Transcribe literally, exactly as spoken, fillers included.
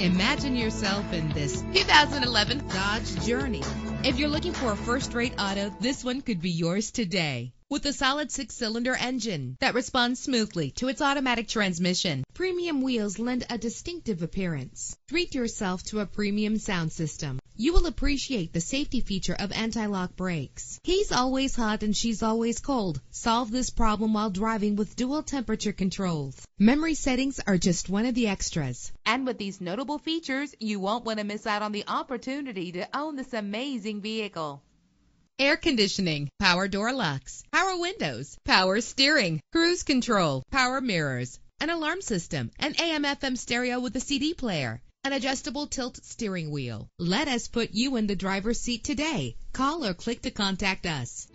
Imagine yourself in this two thousand eleven Dodge Journey. If you're looking for a first-rate auto, this one could be yours today. With a solid six-cylinder engine that responds smoothly to its automatic transmission, premium wheels lend a distinctive appearance. Treat yourself to a premium sound system. You will appreciate the safety feature of anti-lock brakes. He's always hot and she's always cold. Solve this problem while driving with dual temperature controls. Memory settings are just one of the extras. And with these notable features, you won't want to miss out on the opportunity to own this amazing vehicle. Air conditioning, power door locks, power windows, power steering, cruise control, power mirrors, an alarm system, an A M F M stereo with a C D player, an adjustable tilt steering wheel. Let us put you in the driver's seat today. Call or click to contact us.